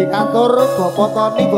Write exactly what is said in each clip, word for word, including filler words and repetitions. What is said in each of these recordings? Aduh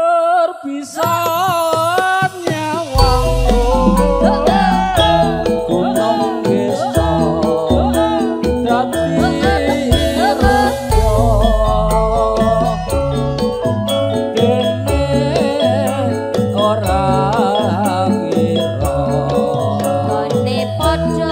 perpisahan nyawaku, ku nangista dati rejo dene orang ira kone podo.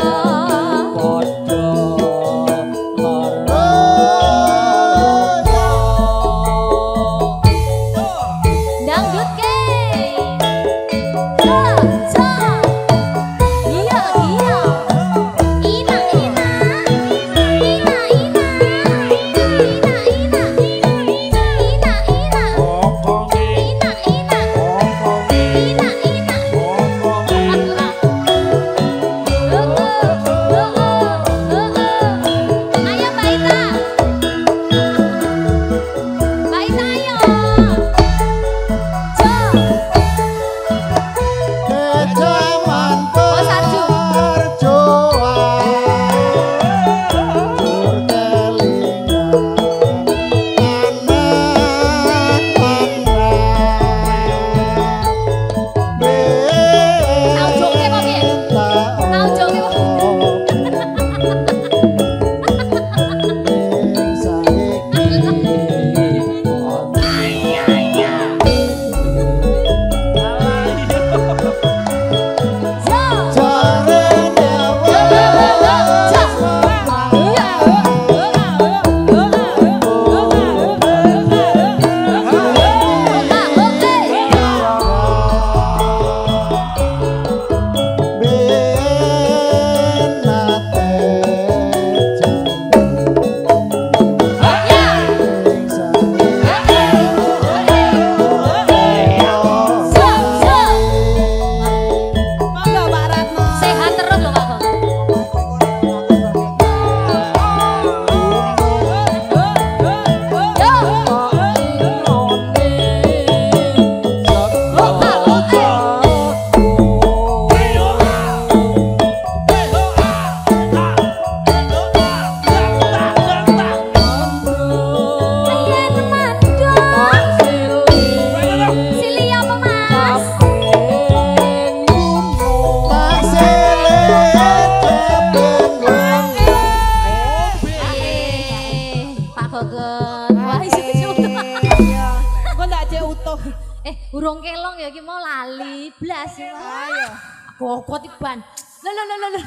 Eh, urung kelong ya ki mau lali blas ya. Ayo. Kokot iban. Lho lho lho lho.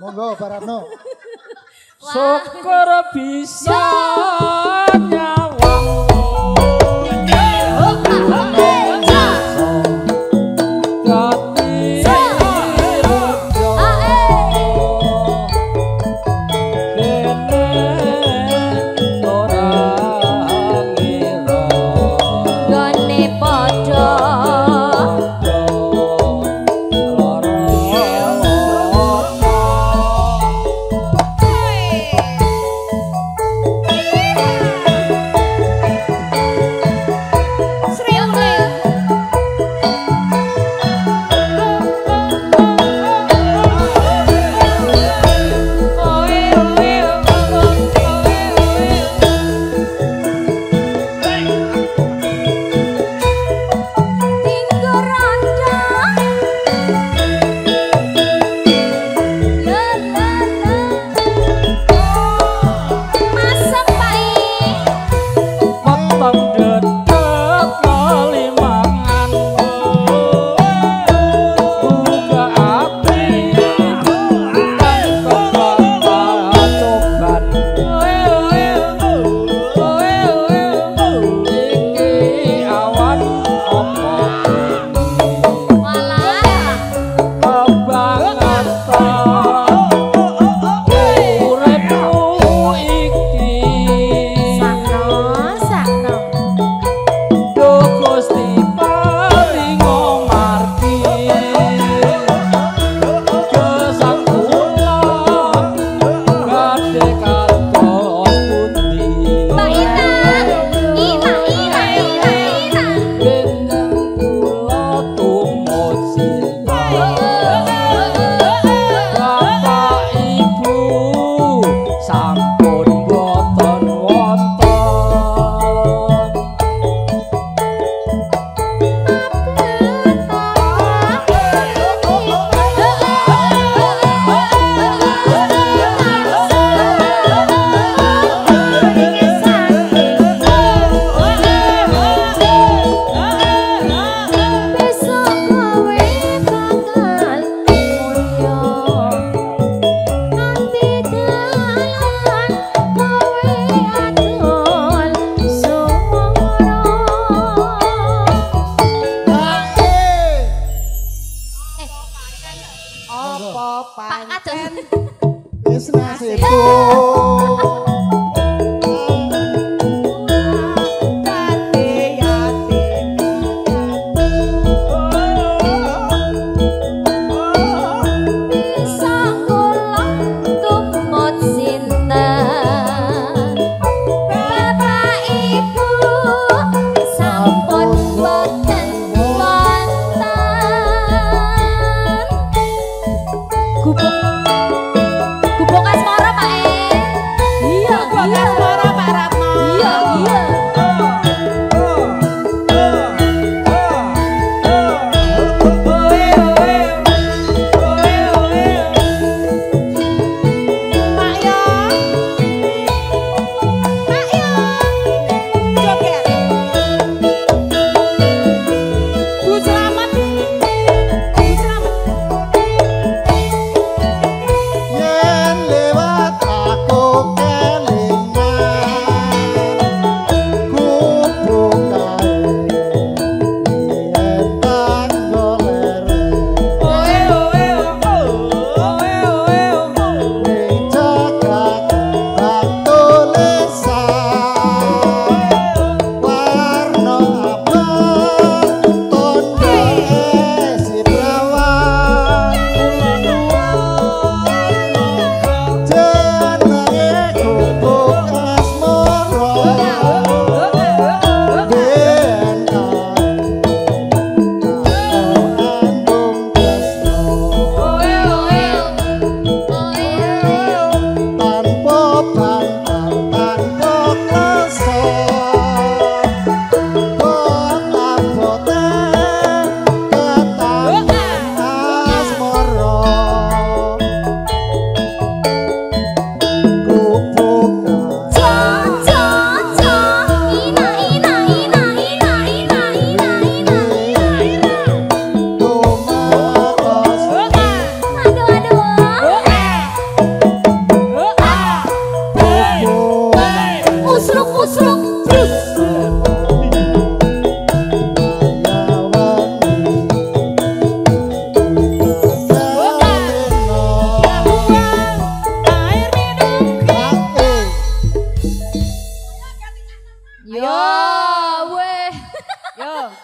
Monggo Pak Ratno. Syukur bisa nyawang. Yeah.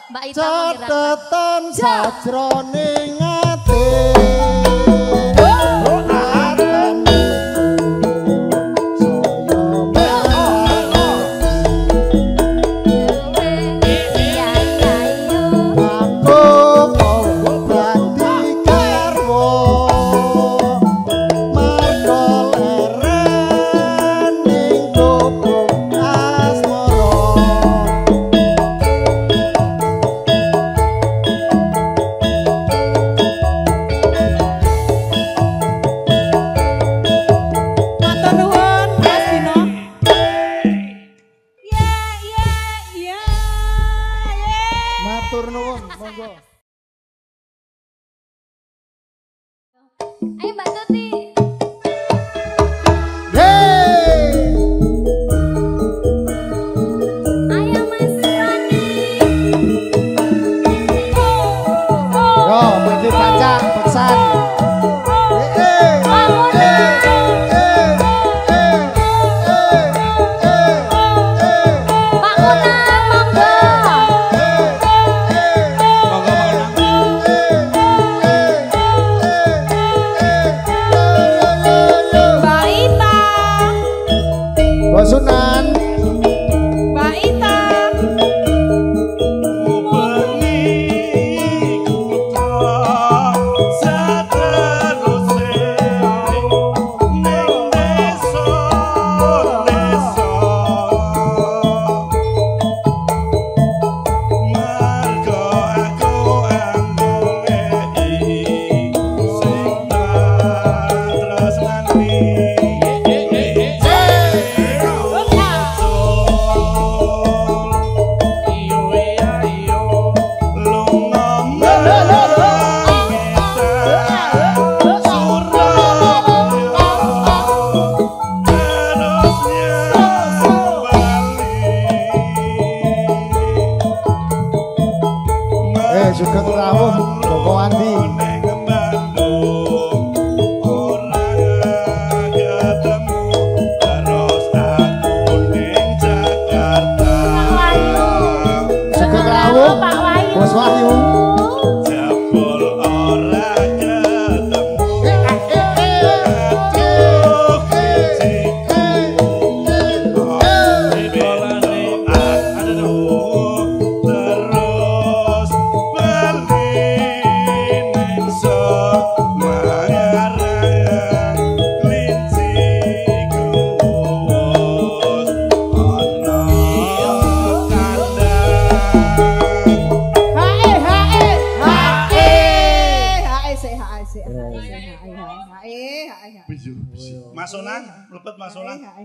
Mbak Ita catatan sajroning ati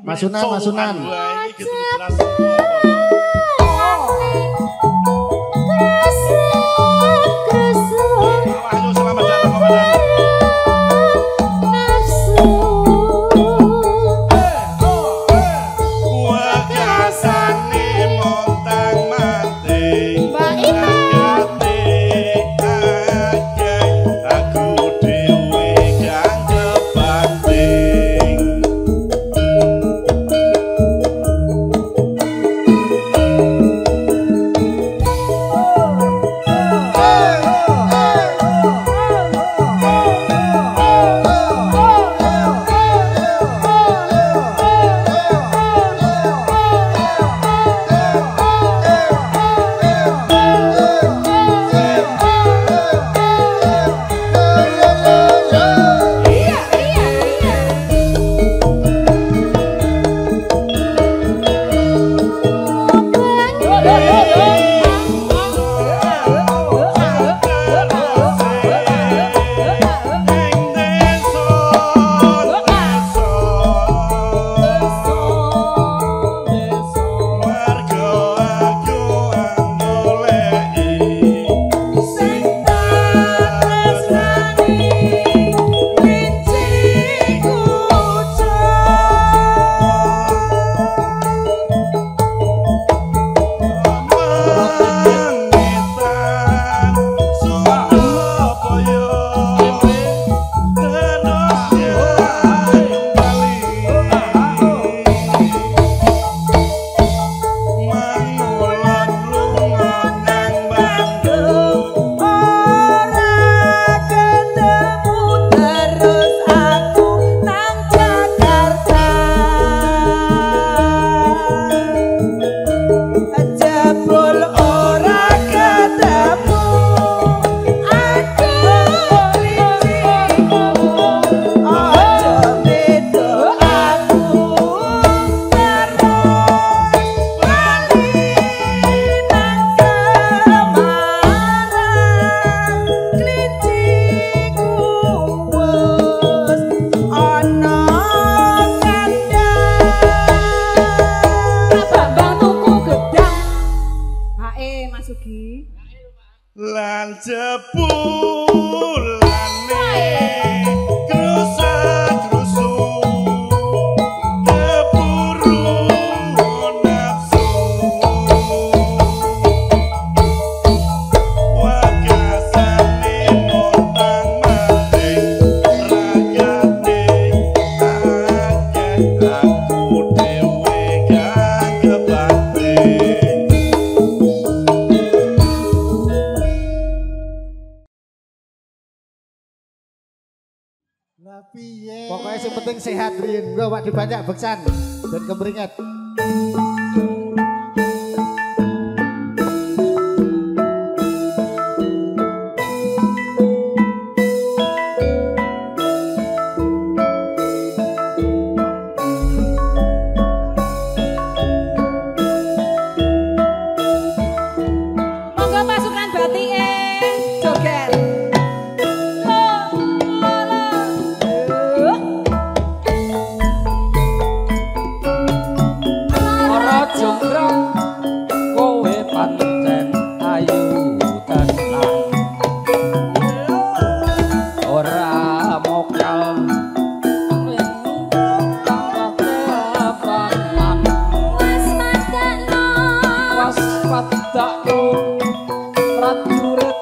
Masunan, Masunan. Thank you. lan jebulane pokoknya yang penting sehat Rin, gue wak dibanyak beksan dan kemeringat. Ratu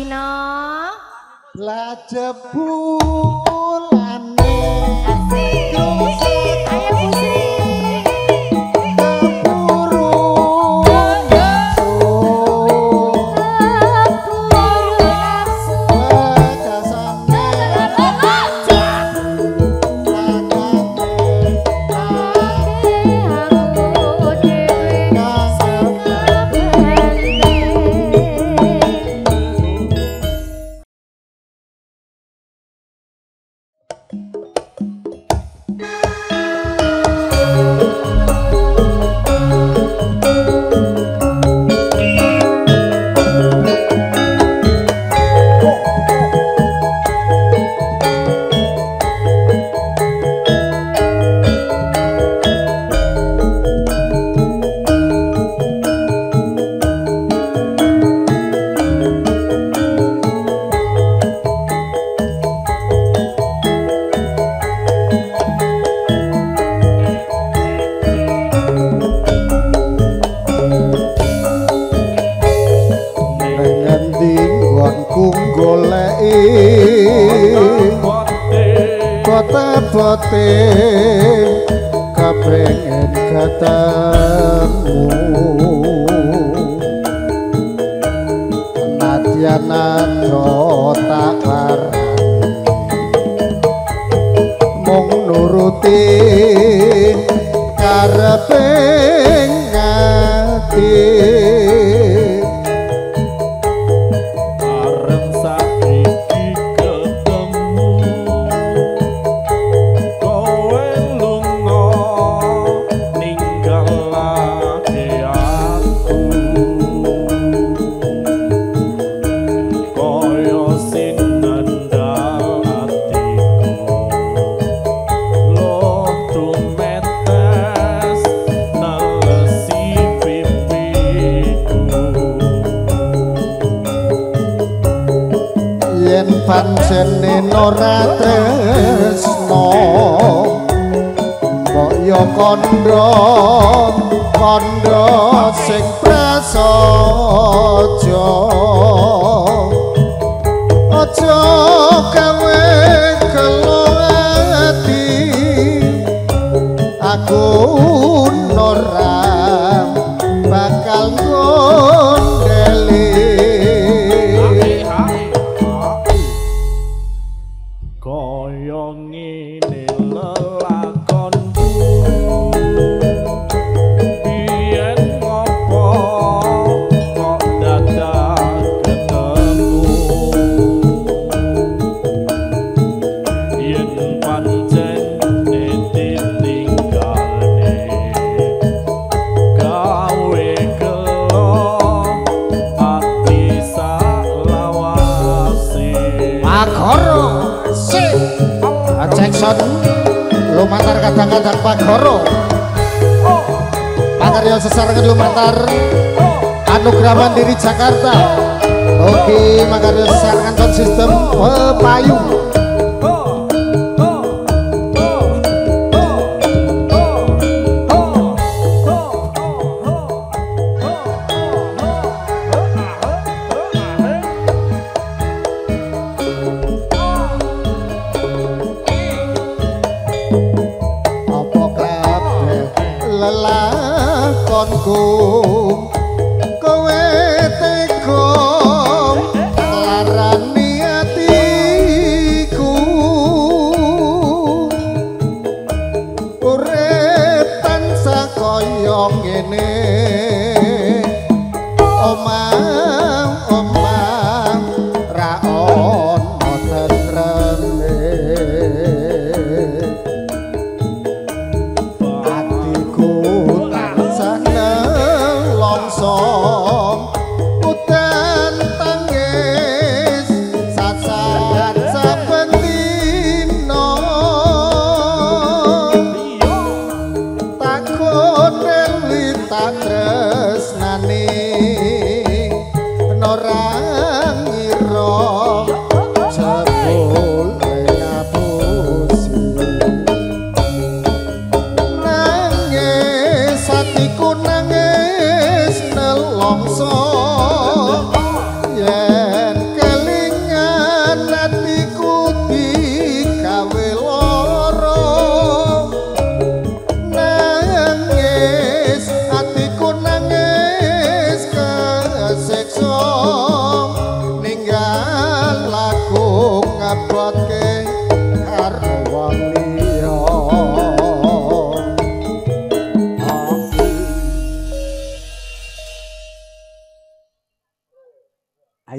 dina lajebulane asik ayo musik Anugrah Mandiri Jakarta. Oke, maka disarankan sistem payung. Apa kabeh lelakonku nangis nelongso yen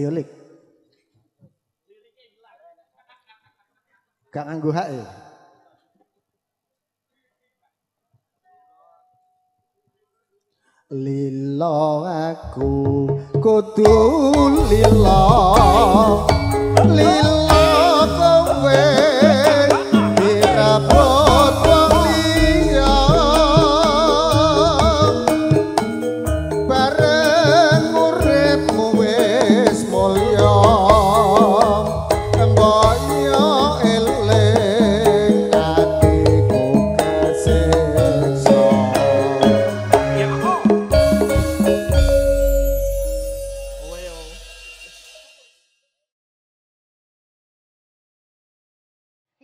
Ayo lik. Gak nganggu hak ya. Lilo aku kudu lilo, lilo kowe dirabot wong liya, bareng uripmu wis mulya, mbok yo eling atiku kesiksa.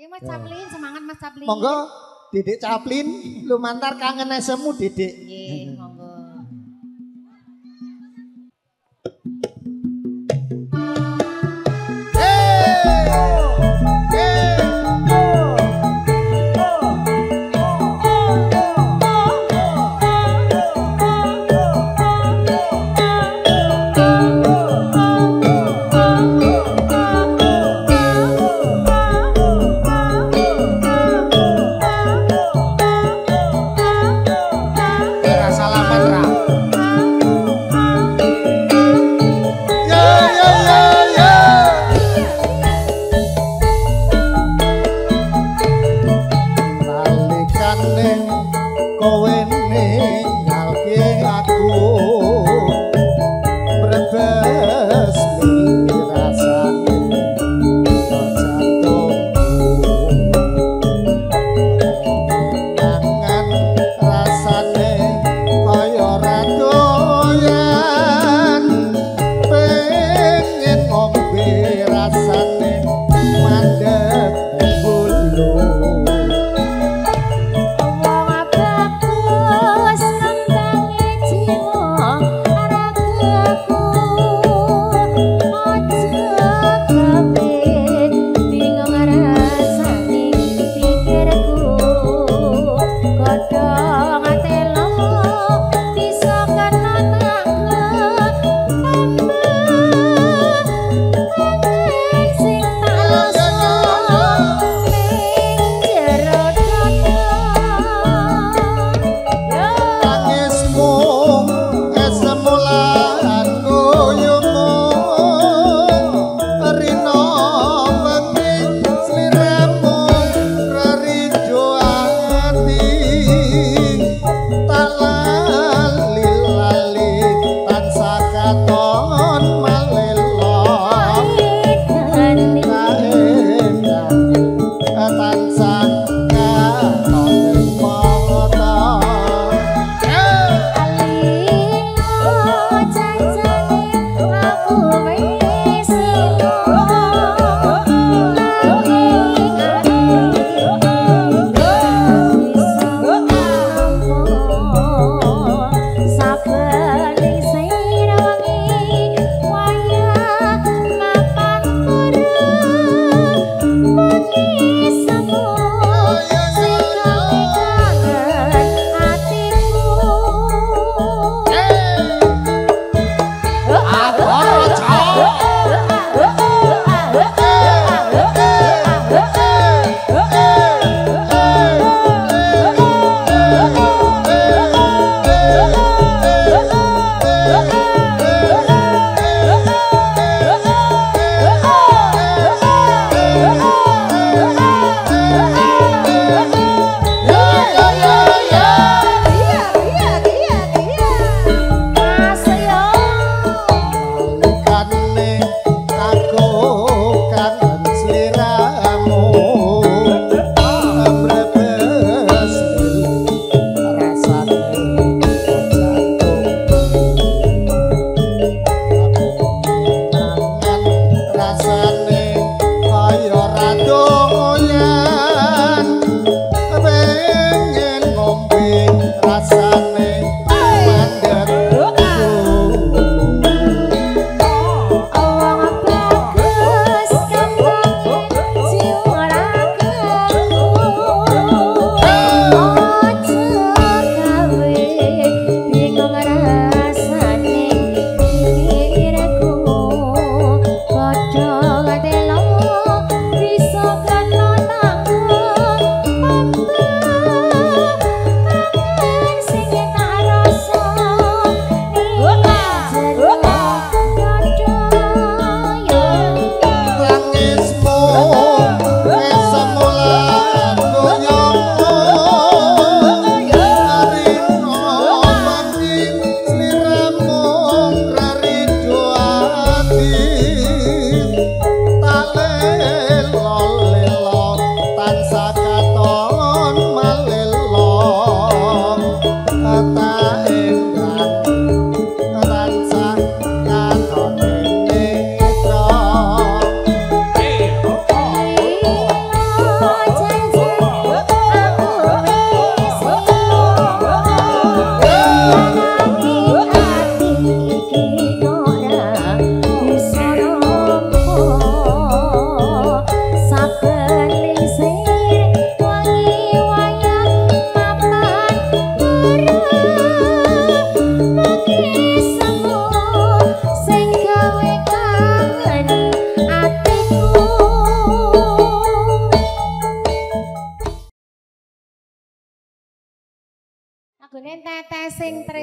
Mas Caplin, semangat Mas Caplin. Monggo, Didik Caplin, lumantar kangen esemu Didik. Nggih, monggo.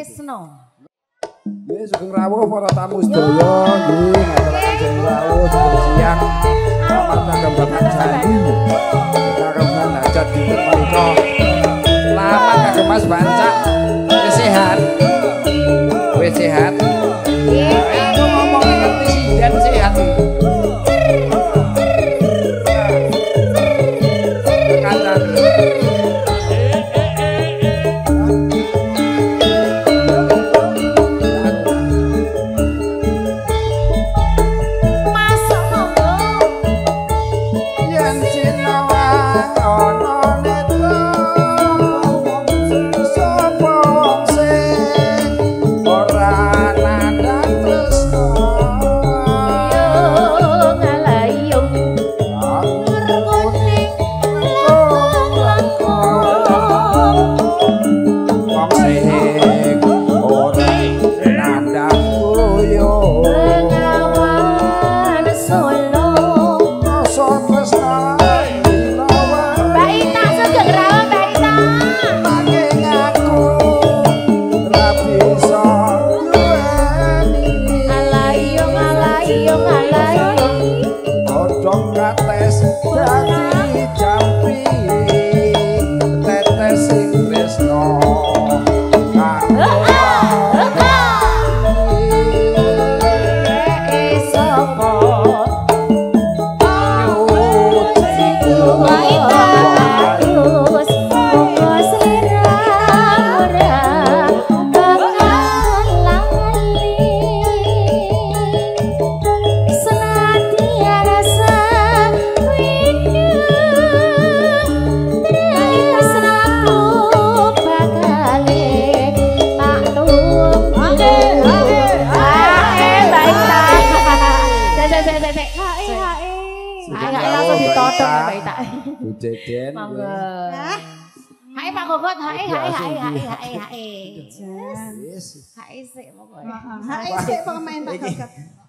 Tresno. Nggih sugeng rawuh para tamu sedaya, nggih ngaten jeneng rawuh siang. Pamarta kembang janji. Kagem hajat dinten menika. Selamat kagem Mas Bancak. Wis sehat. Wis sehat. Nggih, ngomong ngerti sidan sehat.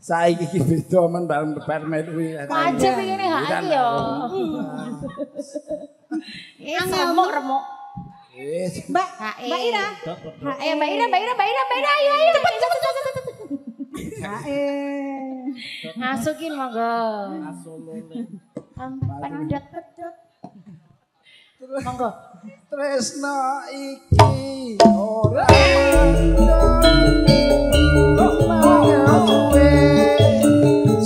Saya iki beda men bareng permen kuwi. Wajib iki nek iki ya. Eh remuk remuk. Wis. Mbak, Mbak Ira. Hae Mbak Ira, Mbak Ira, Mbak Ira, Mbak Ira ayo ayo cepet cepet cepet. Hae. Masukin monggo. Asolone. Ampan deket-deket. Monggo. Tresno iki ora oh,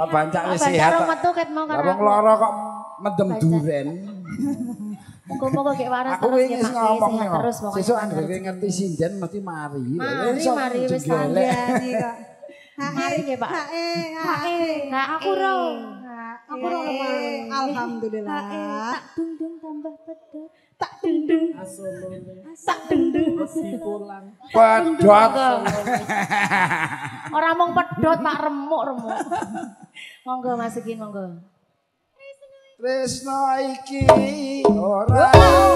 Pak Bancak wis sehat. Bancak metu ket mau kan. Lah wong lara kok mendem duren. Muga-muga gek waras terus ya Pak. Terus pokoke. Sesuk anggere ngerti sinden mesti mari. Mari mari wis sandian iki kok. Mari nggih Pak. Nah aku ro. Aku ro alhamdulillah. Tak dungdung tambah pedot. Tak dendeng tak dendeng pedot orang mau pedot tak remuk remuk monggo masukin monggo Tresno iki ora